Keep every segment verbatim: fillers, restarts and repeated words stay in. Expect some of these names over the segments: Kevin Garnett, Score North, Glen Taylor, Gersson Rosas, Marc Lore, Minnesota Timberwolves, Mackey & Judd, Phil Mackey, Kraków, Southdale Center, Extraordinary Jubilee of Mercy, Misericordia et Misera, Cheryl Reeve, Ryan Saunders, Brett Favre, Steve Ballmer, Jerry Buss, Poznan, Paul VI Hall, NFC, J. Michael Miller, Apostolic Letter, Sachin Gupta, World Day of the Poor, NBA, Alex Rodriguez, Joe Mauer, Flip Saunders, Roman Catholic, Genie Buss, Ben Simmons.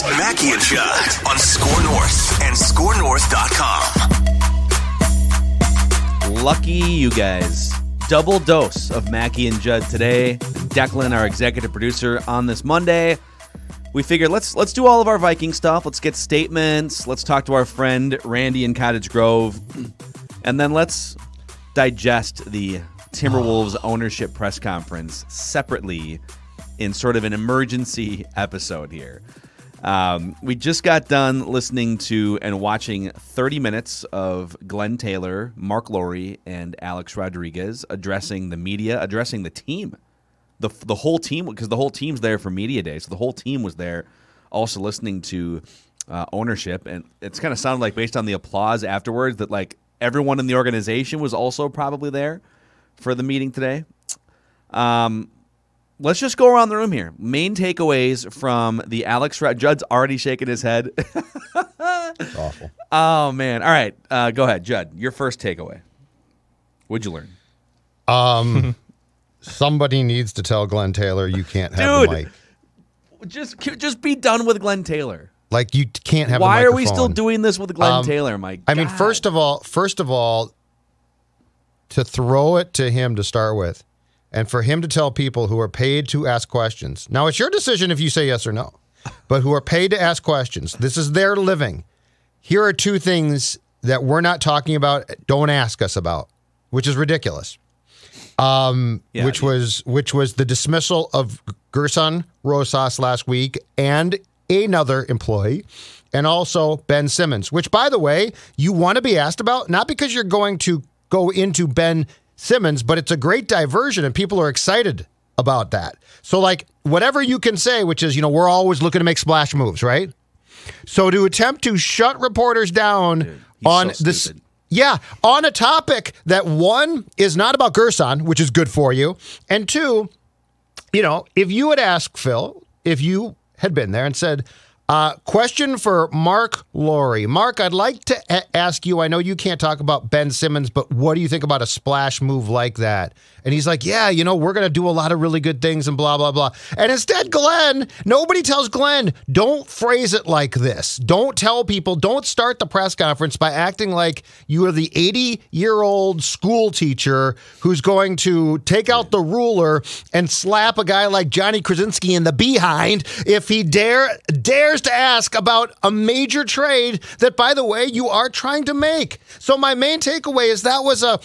Buss, Mackey and Judd on Score North and score north dot com. Lucky you guys. Double dose of Mackey and Judd today. Declan, our executive producer, on this Monday. We figured let's let's do all of our Viking stuff. Let's get statements. Let's talk to our friend Randy in Cottage Grove. And then let's digest the Timberwolves ownership press conference separately in sort of an emergency episode here. Um, we just got done listening to and watching thirty minutes of Glen Taylor, Marc Lore, and Alex Rodriguez addressing the media, addressing the team, the the whole team, because the whole team's there for media day. So the whole team was there also listening to uh, ownership. And it's kind of sounded like, based on the applause afterwards, that like everyone in the organization was also probably there for the meeting today. Um, let's just go around the room here. Main takeaways from the Alex Rod- Judd's already shaking his head. It's awful. Oh, man. All right. Uh, go ahead, Judd. Your first takeaway. What'd you learn? Um, somebody needs to tell Glen Taylor you can't have Dude, the mic. Just, just be done with Glen Taylor. Like, you can't have Why the microphone. Why are we still doing this with Glen um, Taylor, Mike? I mean, first of all, first of all, to throw it to him to start with, and for him to tell people who are paid to ask questions. Now, it's your decision if you say yes or no, but who are paid to ask questions. This is their living. Here are two things that we're not talking about, don't ask us about, which is ridiculous. Um, yeah, which yeah. was which was the dismissal of Gersson Rosas last week and another employee, and also Ben Simmons, which, by the way, you want to be asked about, not because you're going to go into Ben Simmons, but it's a great diversion and people are excited about that. So like, whatever you can say, which is, you know, we're always looking to make splash moves, right? So to attempt to shut reporters down Dude, on so this, yeah, on a topic that, one, is not about Gersson, which is good for you, and two, you know, if you had asked Phil, if you had been there and said, uh, question for Marc Lore. Mark, I'd like to a- ask you, I know you can't talk about Ben Simmons, but what do you think about a splash move like that? And he's like, yeah, you know, we're going to do a lot of really good things and blah, blah, blah. And instead, Glenn, nobody tells Glenn, don't phrase it like this. Don't tell people, don't start the press conference by acting like you are the eighty-year-old school teacher who's going to take out the ruler and slap a guy like Johnny Krasinski in the behind if he dare dares to ask about a major trade that, by the way, you are trying to make. So my main takeaway is that was a...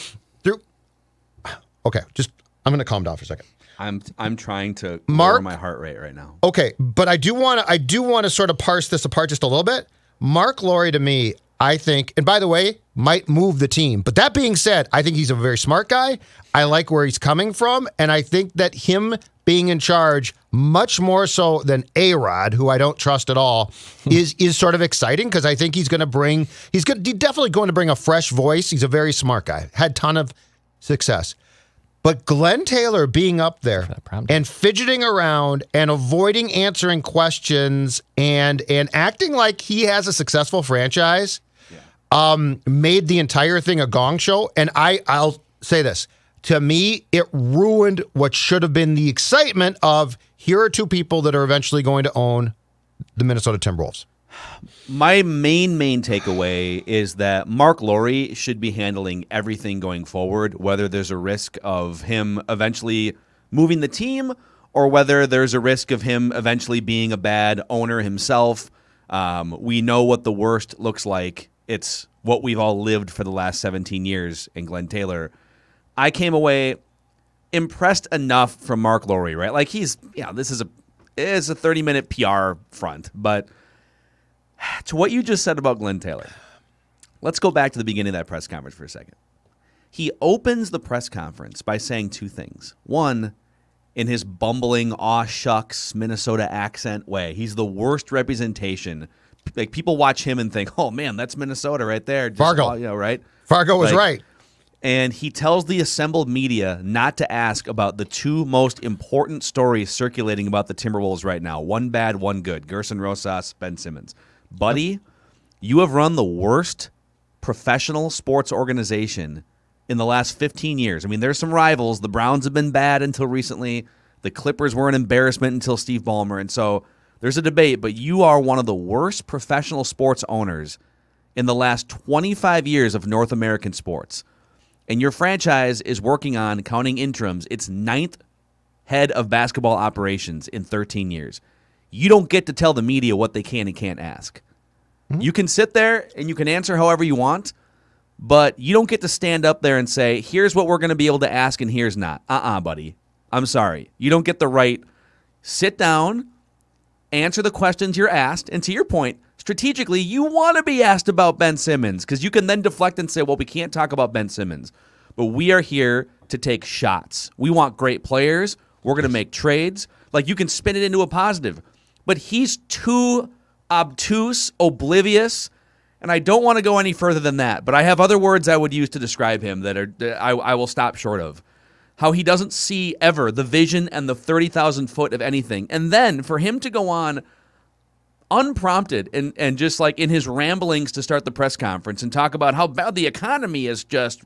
Okay, just... I'm going to calm down for a second. I'm I'm trying to Mark, lower my heart rate right now. Okay, but I do want to I do want to sort of parse this apart just a little bit. Marc Lore, to me, I think... And by the way, might move the team. But that being said, I think he's a very smart guy. I like where he's coming from. And I think that him being in charge, much more so than A-Rod, who I don't trust at all, is is sort of exciting, because I think he's going to bring... He's, good, he's definitely going to bring a fresh voice. He's a very smart guy. Had a ton of success. But Glen Taylor being up there and fidgeting around and avoiding answering questions and and acting like he has a successful franchise, yeah. um, made the entire thing a gong show. And I, I'll say this. To me, it ruined what should have been the excitement of, here are two people that are eventually going to own the Minnesota Timberwolves. My main, main takeaway is that Marc Lore should be handling everything going forward, whether there's a risk of him eventually moving the team or whether there's a risk of him eventually being a bad owner himself. Um, we know what the worst looks like. It's what we've all lived for the last seventeen years in Glen Taylor. I came away impressed enough from Marc Lore, right? Like, he's, yeah, this is a, it's a thirty-minute P R front, but... To what you just said about Glen Taylor, let's go back to the beginning of that press conference for a second. He opens the press conference by saying two things. One, in his bumbling, aw shucks, Minnesota accent way, he's the worst representation. Like, people watch him and think, oh, man, that's Minnesota right there. Just, Fargo. You know, right? Fargo was like, right. And he tells the assembled media not to ask about the two most important stories circulating about the Timberwolves right now. One bad, one good. Gersson Rosas, Ben Simmons. Buddy, you have run the worst professional sports organization in the last fifteen years. I mean, there's some rivals. The Browns have been bad until recently. The Clippers were an embarrassment until Steve Ballmer. And so There's a debate, but you are one of the worst professional sports owners in the last twenty-five years of North American sports. And your franchise is working on, counting interims, its ninth head of basketball operations in thirteen years. You don't get to tell the media what they can and can't ask. Mm-hmm. You can sit there and you can answer however you want, but you don't get to stand up there and say, here's what we're going to be able to ask and here's not. Uh-uh, buddy. I'm sorry. You don't get the right. Sit down, answer the questions you're asked, and to your point, strategically, you want to be asked about Ben Simmons because you can then deflect and say, well, we can't talk about Ben Simmons, but we are here to take shots. We want great players. We're going to make trades. Like, you can spin it into a positive, but he's too obtuse, oblivious, and I don't want to go any further than that, but I have other words I would use to describe him that are that I, I will stop short of. How he doesn't see ever the vision and the thirty thousand foot of anything. And then for him to go on unprompted and, and just like in his ramblings to start the press conference and talk about how bad the economy is just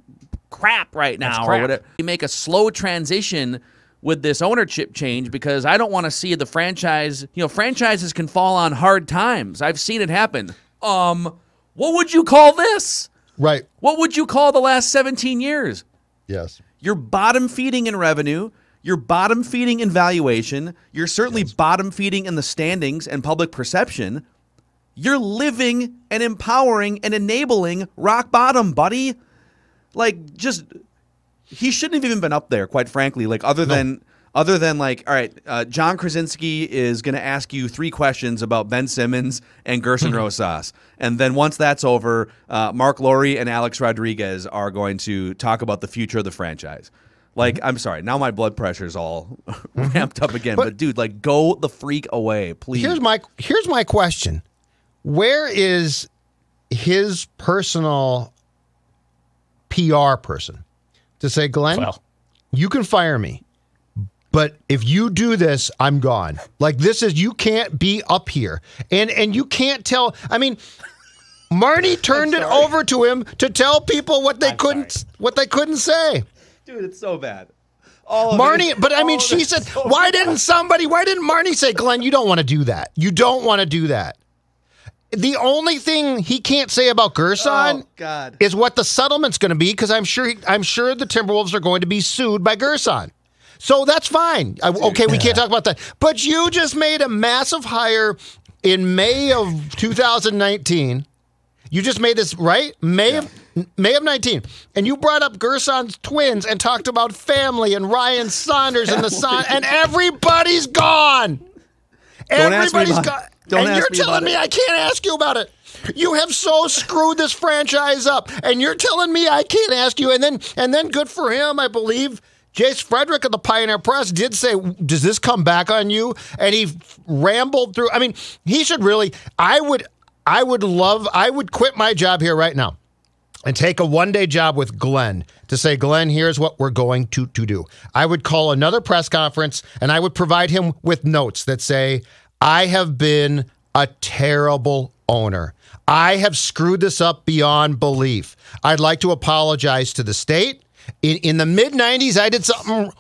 crap right now. Crap. Or whatever. You make a slow transition with this ownership change because I don't want to see the franchise. You know, franchises can fall on hard times. I've seen it happen. Um, what would you call this? Right. What would you call the last seventeen years? Yes. You're bottom feeding in revenue. You're bottom feeding in valuation. You're certainly yes. bottom feeding in the standings and public perception. You're living and empowering and enabling rock bottom, buddy. Like, just, he shouldn't have even been up there, quite frankly. Like, other no. than, other than like, all right, uh, John Krasinski is going to ask you three questions about Ben Simmons and Gersson Rosas. And then once that's over, uh, Marc Lore and Alex Rodriguez are going to talk about the future of the franchise. Like, I'm sorry, now my blood pressure's all ramped up again. But, but dude, like, go the freak away, please. Here's my here's my question: where is his personal P R person to say, Glenn, well, you can fire me, but if you do this, I'm gone. Like, this is, you can't be up here, and and you can't tell. I mean, Marnie turned it over to him to tell people what they I'm couldn't sorry. what they couldn't say. Dude, it's so bad. All Marnie, but I mean, she said, so why bad. didn't somebody, why didn't Marnie say, Glenn, you don't want to do that. You don't want to do that. The only thing he can't say about Gersson oh, is what the settlement's going to be, because I'm sure he, I'm sure the Timberwolves are going to be sued by Gersson. So that's fine. I, okay, we can't talk about that. But you just made a massive hire in May of two thousand nineteen. You just made this, right? May yeah. of May of nineteen, and you brought up Gersson's twins and talked about family and Ryan Saunders and the son, and everybody's gone. Don't everybody's gone. Don't and you're me telling me it. I can't ask you about it. You have so screwed this franchise up, and you're telling me I can't ask you. And then, and then, good for him, I believe. Jace Frederick of the Pioneer Press did say, "Does this come back on you?" And he rambled through. I mean, he should really. I would. I would love. I would quit my job here right now and take a one-day job with Glenn to say, Glenn, here's what we're going to, to do. I would call another press conference, and I would provide him with notes that say, I have been a terrible owner. I have screwed this up beyond belief. I'd like to apologize to the state. In, in the mid nineties, I did something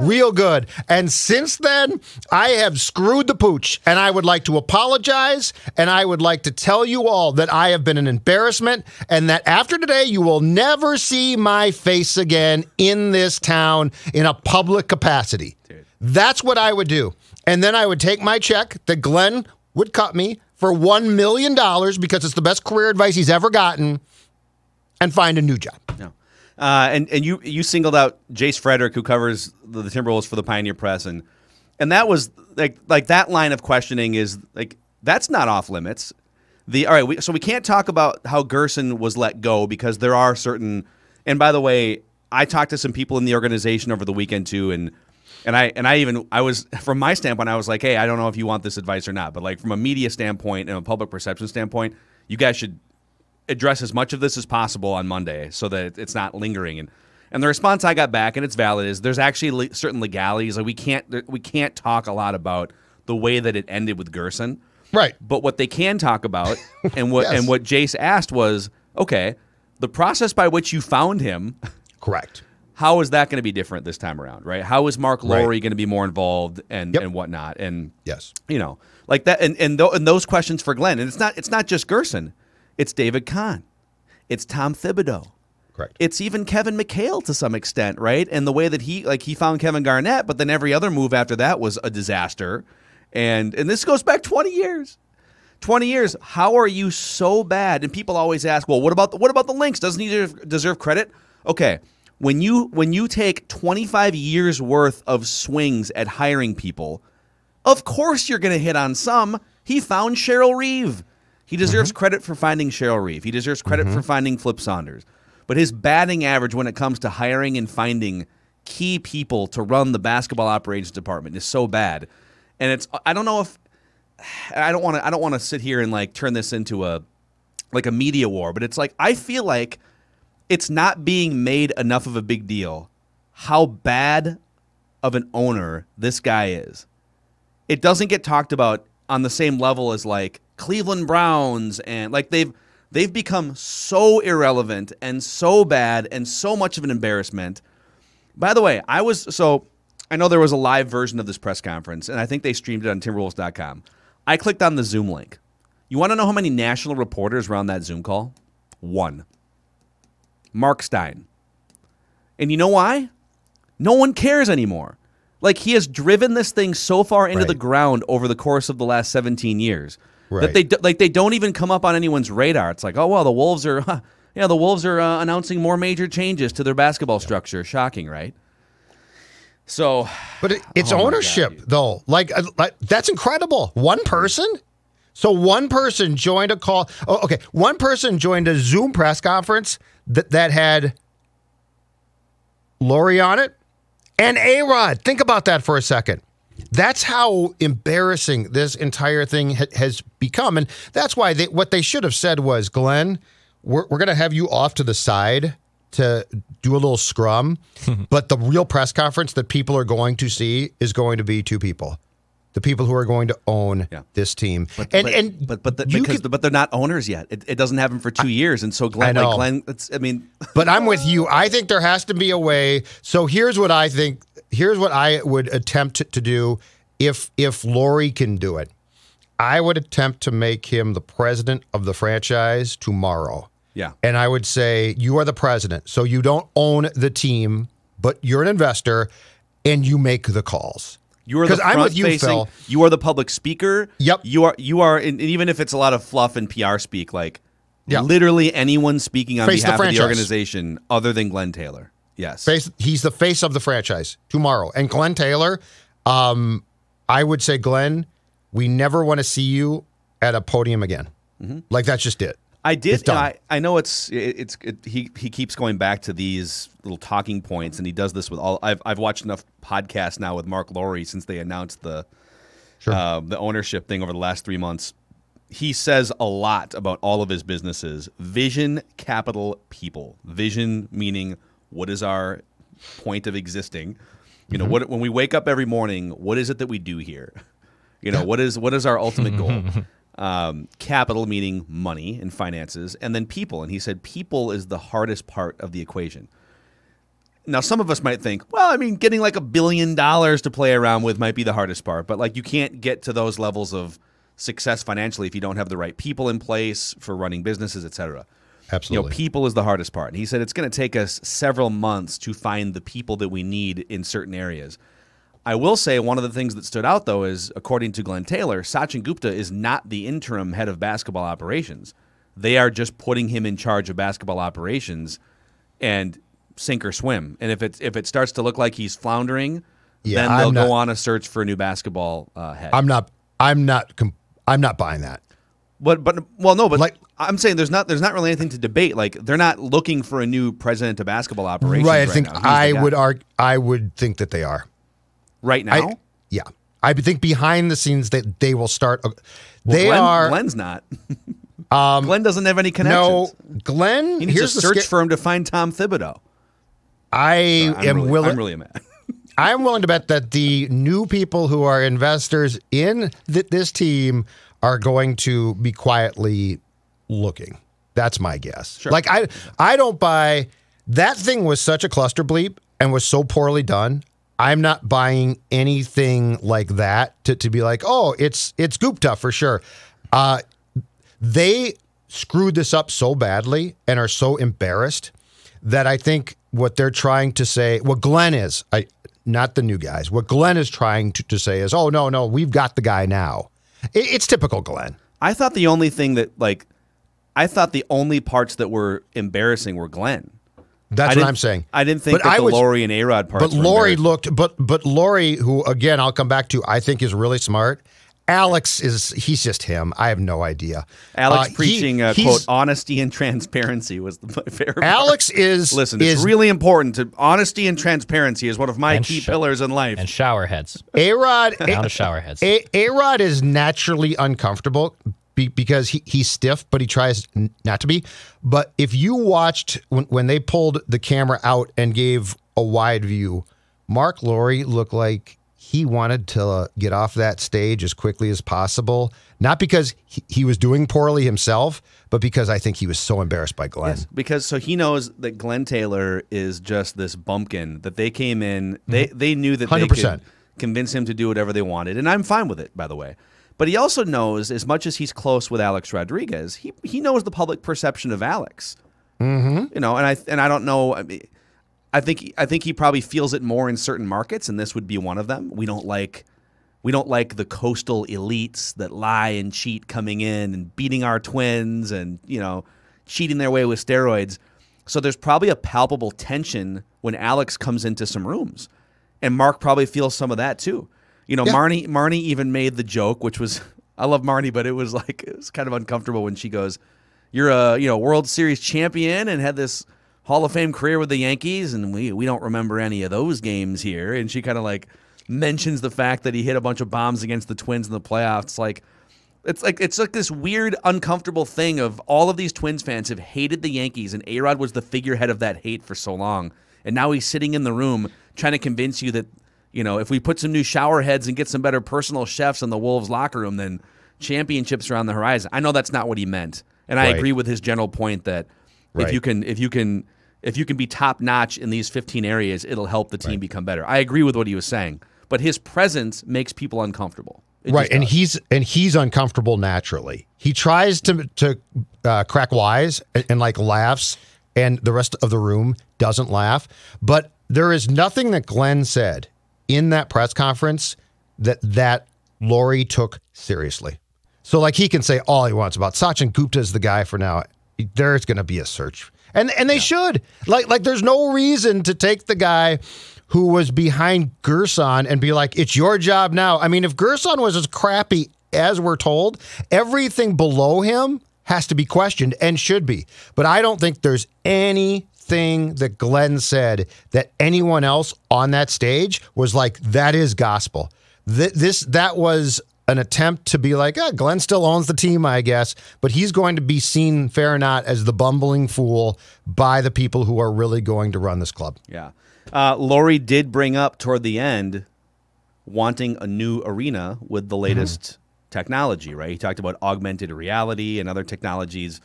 real good. And since then, I have screwed the pooch. And I would like to apologize. And I would like to tell you all that I have been an embarrassment. And that after today, you will never see my face again in this town in a public capacity. Dude. That's what I would do. And then I would take my check that Glenn would cut me for one million dollars because it's the best career advice he's ever gotten, and find a new job. No. Uh, and and you you singled out Jace Frederick, who covers the, the Timberwolves for the Pioneer Press, and and that was like like that line of questioning is like, that's not off limits. The all right, we, so we can't talk about how Gersson was let go because there are certain. And by the way, I talked to some people in the organization over the weekend too, and and I and I even I was from my standpoint, I was like, hey, I don't know if you want this advice or not, but like from a media standpoint and a public perception standpoint, you guys should address as much of this as possible on Monday so that it's not lingering. And and the response I got back, and it's valid, is there's actually le certain legalities. Like we can't we can't talk a lot about the way that it ended with Gersson. Right. But what they can talk about, and what yes. and what Jace asked was, okay, the process by which you found him. Correct. How is that going to be different this time around, right? How is Marc Lore right. going to be more involved and, yep. and whatnot? And yes, you know. like that. And and, th and those questions for Glenn. And it's not it's not just Gersson. It's David Kahn. It's Tom Thibodeau. Correct. It's even Kevin McHale to some extent, right? And the way that he like he found Kevin Garnett, but then every other move after that was a disaster. And and this goes back twenty years. twenty years. How are you so bad? And people always ask, well, what about the, what about the Lynx? Doesn't he deserve, deserve credit? Okay. When you when you take twenty-five years worth of swings at hiring people, of course you're going to hit on some. He found Cheryl Reeve. He deserves mm-hmm. credit for finding Cheryl Reeve. He deserves credit mm-hmm. for finding Flip Saunders. But his batting average when it comes to hiring and finding key people to run the basketball operations department is so bad. And it's I don't know if I don't want to I don't want to sit here and like turn this into a like a media war, but it's like I feel like it's not being made enough of a big deal how bad of an owner this guy is. It doesn't get talked about on the same level as like Cleveland Browns, and like they've they've become so irrelevant and so bad and so much of an embarrassment. By the way, I was so I know there was a live version of this press conference, and I think they streamed it on Timberwolves dot com. I clicked on the Zoom link. You want to know how many national reporters were on that Zoom call? One. Mark Stein. And you know why? No one cares anymore. Like, he has driven this thing so far into right. the ground over the course of the last seventeen years right. that they do, like they don't even come up on anyone's radar. It's like, oh well, the Wolves are huh, yeah, the Wolves are uh, announcing more major changes to their basketball yeah. structure. Shocking, right? So, but it, it's oh ownership God, though. Like, like that's incredible. One person. So one person joined a call. Oh, okay, one person joined a Zoom press conference that that had Lore on it and A-Rod. Think about that for a second. That's how embarrassing this entire thing ha has become, and that's why they, what they should have said was, Glenn, we're we're gonna have you off to the side to do a little scrum, but the real press conference that people are going to see is going to be two people. The people who are going to own yeah. this team, but and but and but, but the, because could, the, but they're not owners yet. It, it doesn't happen for two I, years, and so Glenn, I, like Glenn, it's, I mean, but I'm with you. I think there has to be a way. So here's what I think. Here's what I would attempt to do if if Lore can do it. I would attempt to make him the president of the franchise tomorrow. Yeah, and I would say you are the president, so you don't own the team, but you're an investor, and you make the calls. You are the front I'm with you, facing, Phil. You are the public speaker. Yep. You are. You are. And even if it's a lot of fluff and P R speak, like yep. literally anyone speaking on face behalf the of the organization other than Glen Taylor. Yes. Face, he's the face of the franchise tomorrow. And Glen Taylor, um, I would say, Glen, we never want to see you at a podium again. Mm-hmm. Like that's just it. I did. I, I know it's it's it, he he keeps going back to these little talking points, and he does this with all. I've I've watched enough podcasts now with Marc Lore since they announced the sure. uh, the ownership thing over the last three months. He says a lot about all of his businesses: vision, capital, people. Vision meaning what is our point of existing? You know, mm-hmm. what when we wake up every morning, what is it that we do here? You know, what is what is our ultimate goal? Um, capital meaning money and finances, and then people. And he said people is the hardest part of the equation. Now, some of us might think, well, I mean, getting like a billion dollars to play around with might be the hardest part, but like you can't get to those levels of success financially if you don't have the right people in place for running businesses, et cetera. Absolutely. You know, people is the hardest part. And he said it's going to take us several months to find the people that we need in certain areas. I will say one of the things that stood out, though, is, according to Glen Taylor, Sachin Gupta is not the interim head of basketball operations. They are just putting him in charge of basketball operations and sink or swim. And if it, if it starts to look like he's floundering, yeah, then they'll not, go on a search for a new basketball uh, head. I'm not I'm not, I'm not buying that. But, but well, no, but like, I'm saying there's not there's not really anything to debate. Like they're not looking for a new president of basketball operations right, I right think now. I would, argue, I would think that they are. Right now? I, yeah. I think behind the scenes that they, they will start. They well, Glenn, are. Glenn's not. um, Glenn doesn't have any connections. No, Glenn. He needs here's a search firm to find Tom Thibodeau. I so am really, willing. I'm really mad. I'm willing to bet that the new people who are investors in th this team are going to be quietly looking. That's my guess. Sure. Like, I, I don't buy. That thing was such a cluster bleep and was so poorly done. I'm not buying anything like that to, to be like, oh, it's it's Gupta for sure. Uh, they screwed this up so badly and are so embarrassed that I think what they're trying to say, what Glenn is, I, not the new guys, what Glenn is trying to, to say is, oh, no, no, we've got the guy now. It, it's typical Glenn. I thought the only thing that, like, I thought the only parts that were embarrassing were Glenn. That's what I'm saying. I didn't think but that I the was, Lore and A-Rod parts But Lore looked, but but Lore, who, again, I'll come back to, I think is really smart. Alex is, he's just him. I have no idea. Alex uh, preaching, he, uh, quote, honesty and transparency was the fair Alex part. is... Listen, is, it's really important. To, honesty and transparency is one of my key pillars in life. And showerheads. A-Rod... A Not a showerheads. A A-Rod is naturally uncomfortable, Be, because he, he's stiff, but he tries not to be. But if you watched when, when they pulled the camera out and gave a wide view, Marc Lore looked like he wanted to uh, get off that stage as quickly as possible. Not because he, he was doing poorly himself, but because I think he was so embarrassed by Glenn. Yes, because so he knows that Glen Taylor is just this bumpkin, that they came in, they, mm-hmm. they knew that one hundred percent. They could convince him to do whatever they wanted. And I'm fine with it, by the way. But he also knows, as much as he's close with Alex Rodriguez, he he knows the public perception of Alex. Mm-hmm. You know, and I and I don't know. I mean, I think I think he probably feels it more in certain markets, and this would be one of them. We don't like we don't like the coastal elites that lie and cheat, coming in and beating our twins, and you know, cheating their way with steroids. So there's probably a palpable tension when Alex comes into some rooms, and Mark probably feels some of that too. You know, yeah. Marnie Marnie even made the joke, which was, I love Marnie, but it was like, it was kind of uncomfortable when she goes, you're a, you know, World Series champion and had this Hall of Fame career with the Yankees, and we, we don't remember any of those games here. And she kind of like mentions the fact that he hit a bunch of bombs against the Twins in the playoffs. It's like, it's like, it's like this weird, uncomfortable thing of all of these Twins fans have hated the Yankees, and A-Rod was the figurehead of that hate for so long. And now he's sitting in the room trying to convince you that, you know, if we put some new shower heads and get some better personal chefs in the Wolves locker room, then championships are on the horizon. I know that's not what he meant. And I right. agree with his general point that right. if you can if you can if you can be top notch in these fifteen areas, it'll help the team right. become better. I agree with what he was saying. But his presence makes people uncomfortable. It right. And he's and he's uncomfortable naturally. He tries to to uh, crack wise and, and like laughs, and the rest of the room doesn't laugh. But there is nothing that Glenn said in that press conference that that Lore took seriously. So like, he can say all he wants about Sachin Gupta is the guy for now. There's going to be a search, and and they yeah. should like like there's no reason to take the guy who was behind Gersson and be like, it's your job now. I mean, if Gersson was as crappy as we're told, everything below him has to be questioned and should be. But I don't think there's any thing that Glenn said that anyone else on that stage was like, that is gospel. Th this that was an attempt to be like, oh, Glenn still owns the team, I guess, but he's going to be seen, fair or not, as the bumbling fool by the people who are really going to run this club. Yeah, uh, Lore did bring up toward the end wanting a new arena with the latest mm. technology. Right, he talked about augmented reality and other technologies.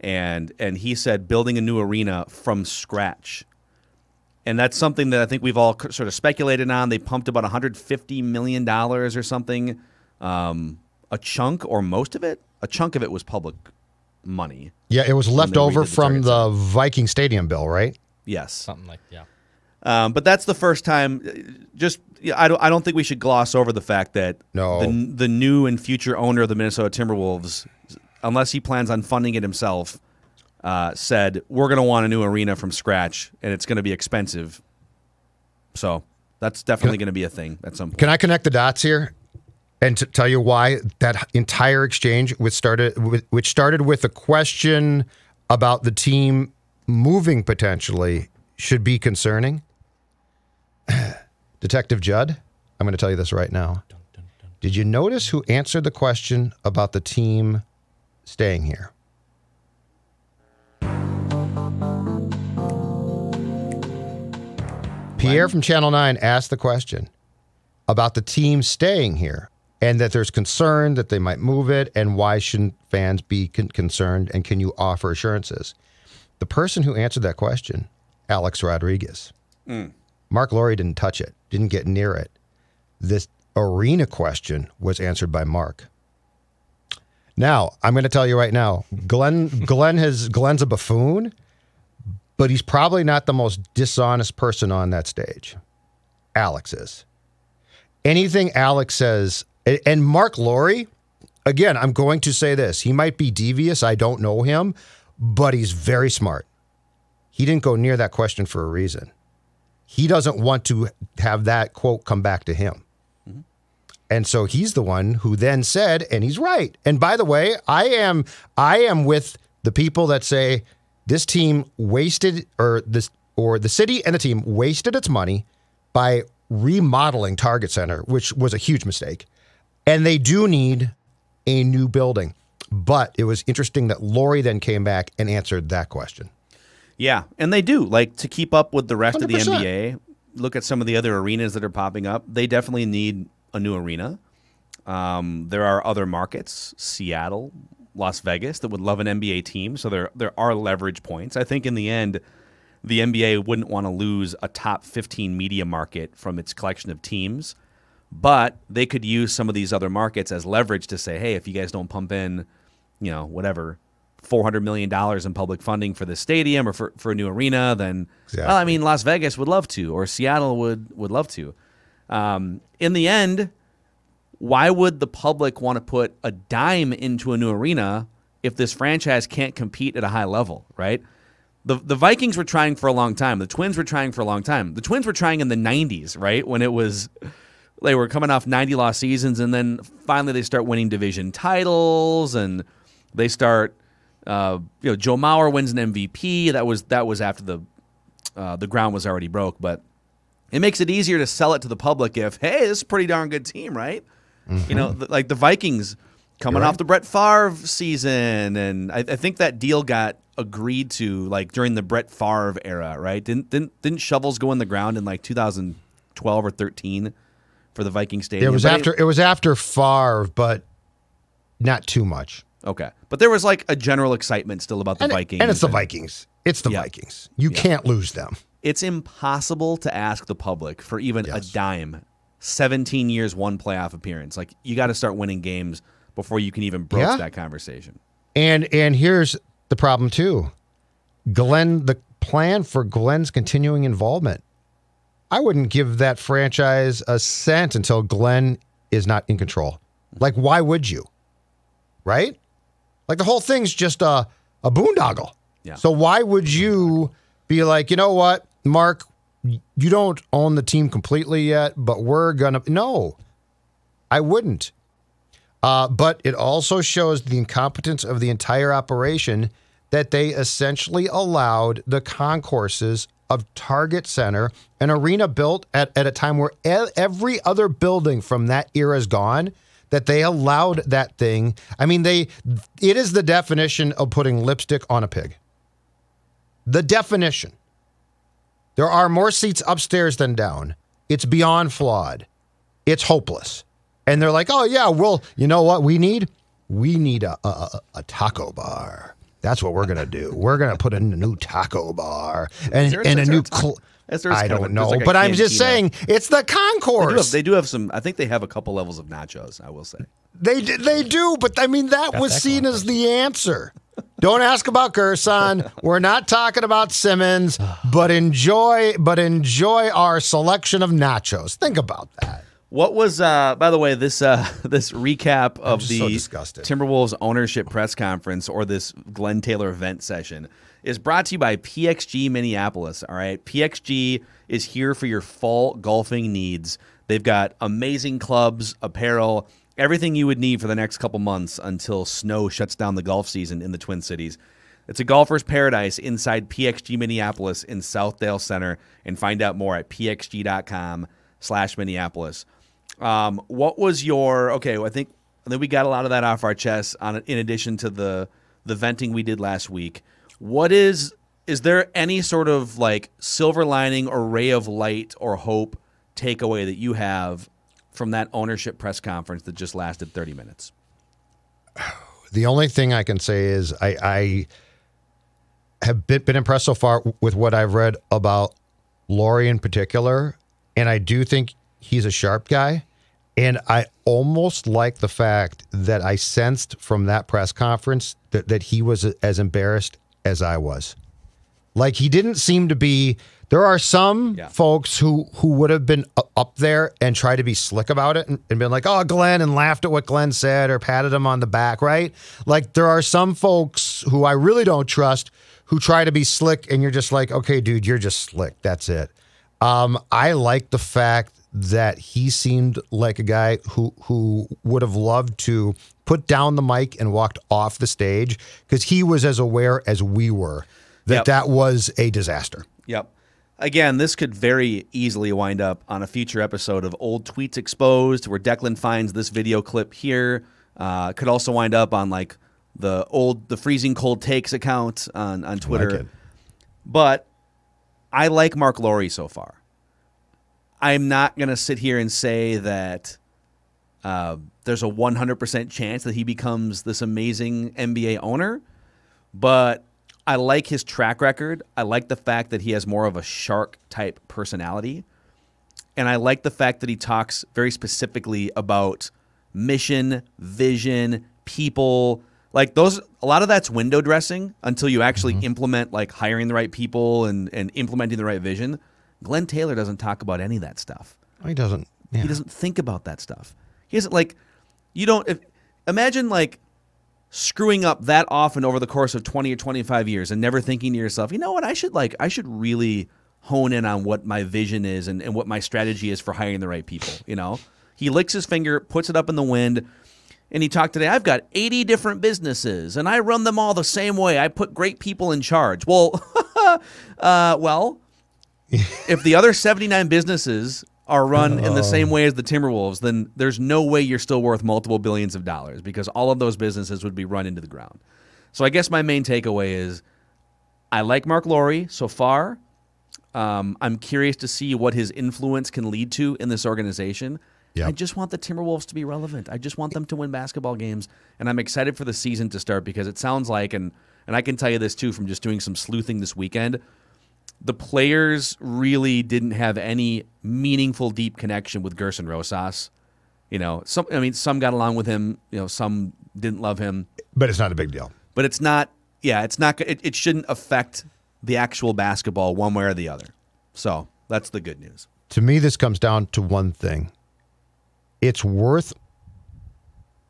And and he said building a new arena from scratch. And that's something that I think we've all sort of speculated on. They pumped about one hundred fifty million dollars or something. Um, a chunk or most of it? A chunk of it was public money. Yeah, it was left over from the Viking Stadium bill, right? Yes. Something like, yeah. Um, but that's the first time. Just I don't, I don't think we should gloss over the fact that no. the, the new and future owner of the Minnesota Timberwolves, unless he plans on funding it himself, uh, said, we're going to want a new arena from scratch, and it's going to be expensive. So that's definitely going to be a thing at some point. Can I connect the dots here and to tell you why that entire exchange, which started with, which started with a question about the team moving potentially, should be concerning? Detective Judd, I'm going to tell you this right now. Dun, dun, dun. Did you notice who answered the question about the team staying here? Pierre from Channel nine asked the question about the team staying here and that there's concern that they might move it, and why shouldn't fans be con concerned, and can you offer assurances? The person who answered that question, Alex Rodriguez. Mm. Marc Lore didn't touch it, didn't get near it. This arena question was answered by Mark. Now, I'm going to tell you right now, Glen, Glen has, Glen's a buffoon, but he's probably not the most dishonest person on that stage. Alex is. Anything Alex says, and Marc Lore, again, I'm going to say this, he might be devious, I don't know him, but he's very smart. He didn't go near that question for a reason. He doesn't want to have that quote come back to him. Mm-hmm. And so he's the one who then said, and he's right. And by the way, I am I am with the people that say this team wasted, or this or the city and the team wasted its money by remodeling Target Center, which was a huge mistake. And they do need a new building. But it was interesting that Lore then came back and answered that question. Yeah, and they do. Like, to keep up with the rest one hundred percent of the N B A, look at some of the other arenas that are popping up. They definitely need a new arena. Um, there are other markets, Seattle, Las Vegas, that would love an N B A team, so there, there are leverage points. I think in the end, the N B A wouldn't want to lose a top fifteen media market from its collection of teams, but they could use some of these other markets as leverage to say, hey, if you guys don't pump in, you know, whatever, four hundred million dollars in public funding for this stadium or for, for a new arena, then, exactly. well, I mean, Las Vegas would love to, or Seattle would, would love to. Um, in the end, why would the public want to put a dime into a new arena if this franchise can't compete at a high level, right? The, the Vikings were trying for a long time. The Twins were trying for a long time. The Twins were trying in the nineties, right, when it was... They were coming off ninety loss seasons, and then finally they start winning division titles, and they start, uh, you know, Joe Mauer wins an M V P. That was that was after the uh, the ground was already broke, but it makes it easier to sell it to the public if, hey, this is a pretty darn good team, right? Mm-hmm. You know, th like the Vikings coming right. off the Brett Favre season, and I, I think that deal got agreed to like during the Brett Favre era, right? Didn't didn't didn't shovels go in the ground in like two thousand twelve or thirteen? For the Viking Stadium. It was but after it, it was after Favre, but not too much. Okay. But there was like a general excitement still about the and, Vikings. And it's the Vikings. It's the yeah. Vikings. You yeah. can't lose them. It's impossible to ask the public for even yes. a dime. seventeen years, one playoff appearance. Like, you got to start winning games before you can even broach yeah. that conversation. And and here's the problem too. Glen, the plan for Glen's continuing involvement. I wouldn't give that franchise a cent until Glen is not in control. Like, why would you? Right? Like, the whole thing's just a, a boondoggle. Yeah. So why would you be like, you know what, Mark, you don't own the team completely yet, but we're going to... No, I wouldn't. Uh, but it also shows the incompetence of the entire operation that they essentially allowed the concourses of Target Center, an arena built at, at a time where e- every other building from that era is gone, that they allowed that thing. I mean, they it is the definition of putting lipstick on a pig. The definition. There are more seats upstairs than down. It's beyond flawed. It's hopeless. And they're like, oh, yeah, well, you know what we need? We need a, a, a taco bar. That's what we're going to do. We're going to put in a new taco bar and, there, and a new... A I don't of, know, like but I'm just saying, it's the concourse. They do, have, they do have some... I think they have a couple levels of nachos, I will say. They they do, but I mean, that Got was that seen as the answer. Don't ask about Gersson. We're not talking about Simmons, but enjoy, but enjoy our selection of nachos. Think about that. What was, uh, by the way, this uh, this recap of the so Timberwolves ownership press conference, or this Glen Taylor event session, is brought to you by P X G Minneapolis, all right? P X G is here for your fall golfing needs. They've got amazing clubs, apparel, everything you would need for the next couple months until snow shuts down the golf season in the Twin Cities. It's a golfer's paradise inside P X G Minneapolis in Southdale Center, and find out more at P X G dot com slash Minneapolis. Um, what was your, okay, well, I think I think we got a lot of that off our chest on, in addition to the, the venting we did last week. What is, is there any sort of like silver lining or ray of light or hope takeaway that you have from that ownership press conference that just lasted thirty minutes? The only thing I can say is I, I have been impressed so far with what I've read about Lore in particular, and I do think he's a sharp guy. And I almost like the fact that I sensed from that press conference that, that he was as embarrassed as I was. Like, he didn't seem to be... There are some yeah. folks who, who would have been up there and tried to be slick about it and, and been like, oh, Glenn, and laughed at what Glenn said or patted him on the back, right? Like, there are some folks who I really don't trust who try to be slick, and you're just like, okay, dude, you're just slick. That's it. Um, I like the fact that he seemed like a guy who, who would have loved to put down the mic and walked off the stage, because he was as aware as we were that yep. that was a disaster. Yep. Again, this could very easily wind up on a future episode of Old Tweets Exposed, where Declan finds this video clip here. Uh, could also wind up on like the old, the Freezing Cold Takes account on, on Twitter. I like it. But I like Marc Lore so far. I'm not going to sit here and say that uh, there's a one hundred percent chance that he becomes this amazing N B A owner, but I like his track record. I like the fact that he has more of a shark-type personality. And I like the fact that he talks very specifically about mission, vision, people. Like, those, a lot of that's window dressing until you actually mm-hmm. implement, like, hiring the right people and, and implementing the right vision. Glen Taylor doesn't talk about any of that stuff. He doesn't. Yeah. He doesn't think about that stuff. He doesn't, like, you don't, if, imagine, like, screwing up that often over the course of twenty or twenty-five years and never thinking to yourself, you know what, I should like I should really hone in on what my vision is and, and what my strategy is for hiring the right people, you know? He licks his finger, puts it up in the wind, and he talked today, I've got eighty different businesses and I run them all the same way. I put great people in charge. Well, uh, well, if the other seventy-nine businesses are run in the same way as the Timberwolves, then there's no way you're still worth multiple billions of dollars, because all of those businesses would be run into the ground. So I guess my main takeaway is I like Marc Lore so far. Um, I'm curious to see what his influence can lead to in this organization. Yep. I just want the Timberwolves to be relevant. I just want them to win basketball games, and I'm excited for the season to start, because it sounds like, and, and I can tell you this too from just doing some sleuthing this weekend, the players really didn't have any meaningful, deep connection with Gersson Rosas. You know, some, I mean, some got along with him. You know, some didn't love him. But it's not a big deal. But it's not, yeah, it's not, it, it shouldn't affect the actual basketball one way or the other. So that's the good news. To me, this comes down to one thing. It's worth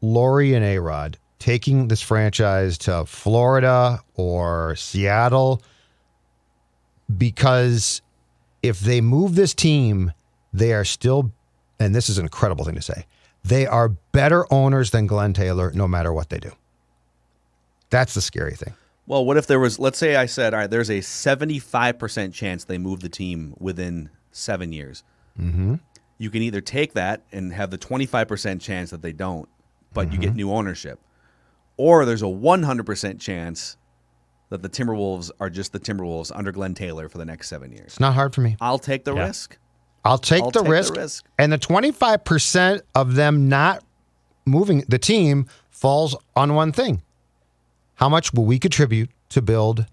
Lore and A-Rod taking this franchise to Florida or Seattle, because if they move this team, they are still, and this is an incredible thing to say, they are better owners than Glen Taylor no matter what they do. That's the scary thing. Well, what if there was, let's say I said, all right, there's a seventy-five percent chance they move the team within seven years. Mm-hmm. You can either take that and have the twenty-five percent chance that they don't, but mm-hmm. you get new ownership. Or there's a one hundred percent chance that the Timberwolves are just the Timberwolves under Glen Taylor for the next seven years. It's not hard for me. I'll take the yeah. risk. I'll take, I'll the, take risk. the risk. And the twenty-five percent of them not moving the team falls on one thing. How much will we contribute to build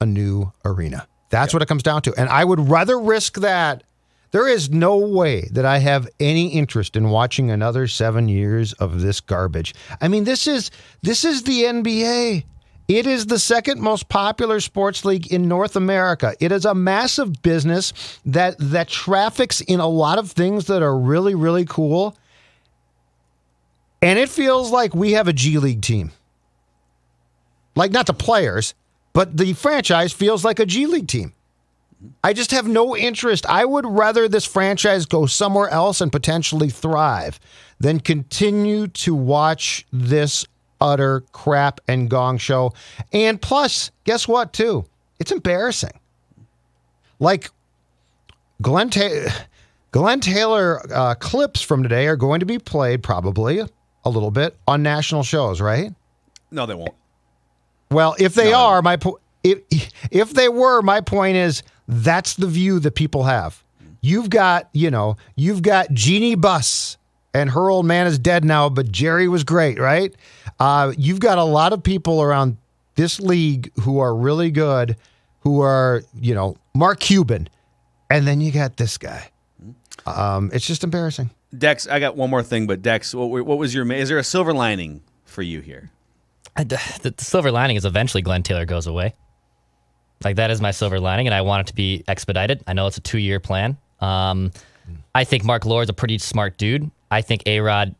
a new arena? That's yep. what it comes down to. And I would rather risk that. There is no way that I have any interest in watching another seven years of this garbage. I mean, this is this is the N B A. It is the second most popular sports league in North America. It is a massive business that that traffics in a lot of things that are really, really cool. And it feels like we have a G League team. Like, not the players, but the franchise feels like a G League team. I just have no interest. I would rather this franchise go somewhere else and potentially thrive than continue to watch this utter crap and gong show. And plus, guess what, too? It's embarrassing. Like, Glen, Ta Glen Taylor uh, clips from today are going to be played, probably, a little bit, on national shows, right? No, they won't. Well, if they no, are, they my po if, if they were, my point is, that's the view that people have. You've got, you know, you've got Genie Buss, and her old man is dead now, but Jerry was great, right? Uh, you've got a lot of people around this league who are really good, who are, you know, Mark Cuban And then you got this guy. Um, it's just embarrassing. Dex, I got one more thing, but Dex, what, what was your? Is there a silver lining for you here? I, the, the silver lining is eventually Glen Taylor goes away. Like, that is my silver lining, and I want it to be expedited. I know it's a two-year plan. Um, I think Marc Lore is a pretty smart dude. I think A-Rod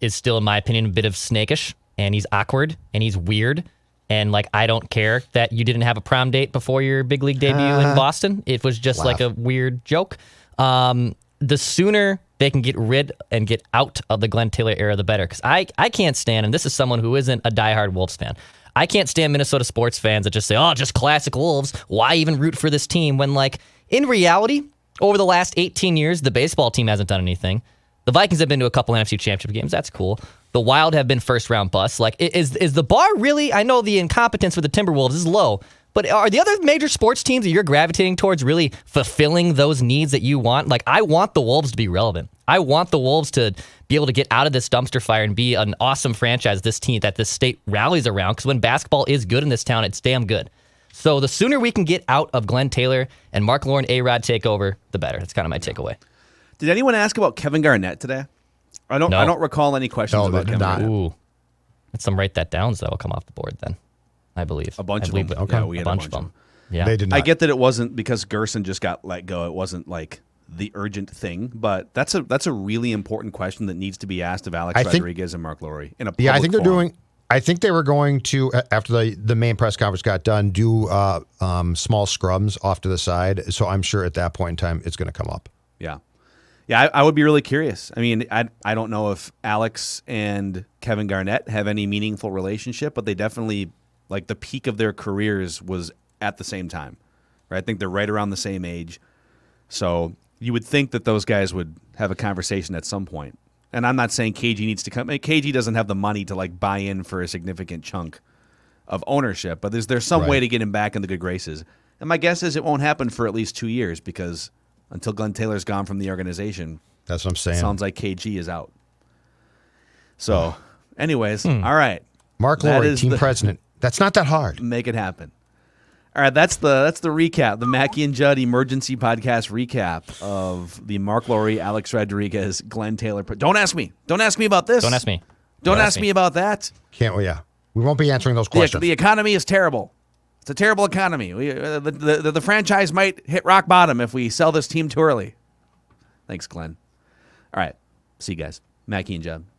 is still, in my opinion, a bit of snakish, and he's awkward, and he's weird. And, like, I don't care that you didn't have a prom date before your big league debut uh, in Boston. It was just, wow. like, a weird joke. Um, the sooner they can get rid and get out of the Glen Taylor era, the better. Because I, I can't stand, and this is someone who isn't a diehard Wolves fan, I can't stand Minnesota sports fans that just say, oh, just classic Wolves. Why even root for this team? When, like, in reality, over the last eighteen years, the baseball team hasn't done anything. The Vikings have been to a couple N F C championship games. That's cool. The Wild have been first-round busts. Like, is, is the bar really? I know the incompetence with the Timberwolves is low, but are the other major sports teams that you're gravitating towards really fulfilling those needs that you want? Like, I want the Wolves to be relevant. I want the Wolves to be able to get out of this dumpster fire and be an awesome franchise, this team that this state rallies around, because when basketball is good in this town, it's damn good. So the sooner we can get out of Glen Taylor and Marc Lore and A-Rod take over, the better. That's kind of my takeaway. Did anyone ask about Kevin Garnett today? I don't. No. I don't recall any questions no, about Kevin not. Garnett. Ooh, let's some write that down so that will come off the board then. I believe a bunch believe of them. Okay, yeah, we had a bunch, a bunch of them. Yeah, they did not. I get that it wasn't because Gersson just got let go. It wasn't like the urgent thing, but that's a that's a really important question that needs to be asked of Alex I Rodriguez think, and Marc Lore in a yeah. I think they're forum. doing. I think they were going to, after the, the main press conference got done, do uh, um, small scrums off to the side. So I'm sure at that point in time, it's going to come up. Yeah. Yeah, I, I would be really curious. I mean, I, I don't know if Alex and Kevin Garnett have any meaningful relationship, but they definitely, like, the peak of their careers was at the same time. Right? I think they're right around the same age. So you would think that those guys would have a conversation at some point. And I'm not saying K G needs to come. K G doesn't have the money to, like, buy in for a significant chunk of ownership, but is there some right. way to get him back in the good graces? And my guess is it won't happen for at least two years because until Glen Taylor's gone from the organization, that's what I'm saying. It sounds like K G is out. So, anyways, hmm. all right, Marc Lore, team the, president. That's not that hard. Make it happen. All right, that's the that's the recap, the Mackey and Judd emergency podcast recap of the Marc Lore, Alex Rodriguez, Glen Taylor. Don't ask me. Don't ask me about this. Don't ask me. Don't, Don't ask, ask me about that. Can't we? Yeah, we won't be answering those questions. The, the economy is terrible. It's a terrible economy. We, uh, the, the the franchise might hit rock bottom if we sell this team too early. Thanks, Glen. All right, see you guys. Mackey and Judd.